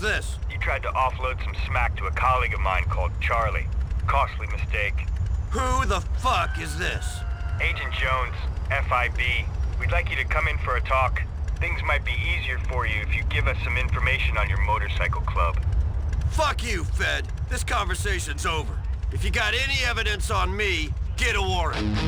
Who's this? You tried to offload some smack to a colleague of mine called Charlie. Costly mistake. Who the fuck is this? Agent Jones, FIB. We'd like you to come in for a talk. Things might be easier for you if you give us some information on your motorcycle club. Fuck you, Fed. This conversation's over. If you got any evidence on me, get a warrant.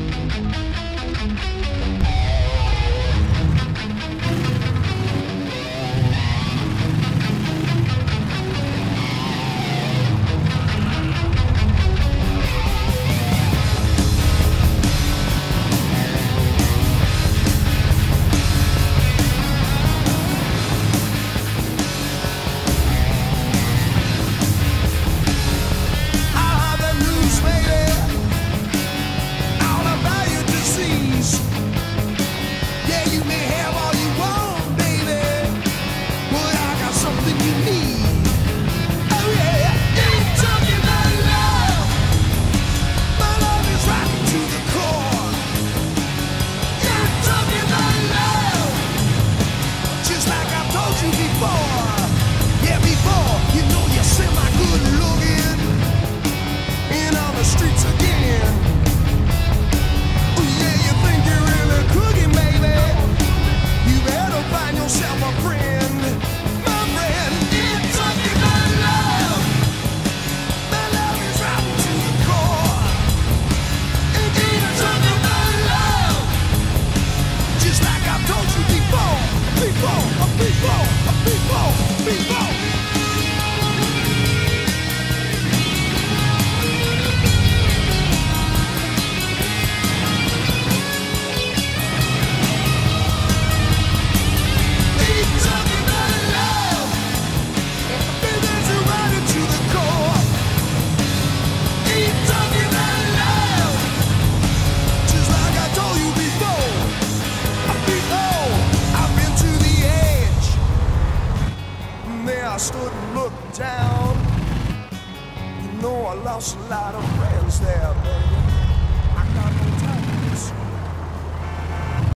Stood and looked down. You know I lost a lot of friends there, baby.